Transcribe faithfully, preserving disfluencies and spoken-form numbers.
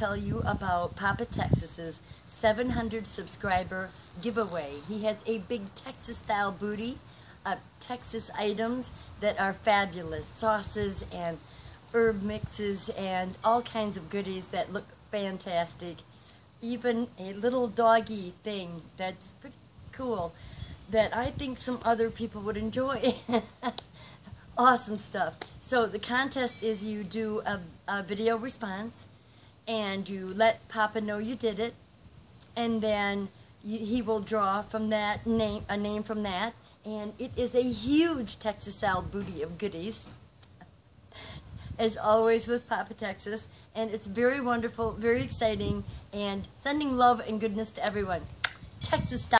tell you about Papa Texas's seven hundred subscriber giveaway. He has a big Texas style booty of Texas items that are fabulous. Sauces and herb mixes and all kinds of goodies that look fantastic. Even a little doggy thing that's pretty cool that I think some other people would enjoy. Awesome stuff. So the contest is you do a, a video response and you let Papa know you did it, and then you, he will draw from that name a name from that, and it is a huge Texas style booty of goodies as always with Papa Texas, and it's very wonderful, very exciting, and sending love and goodness to everyone. Texas style.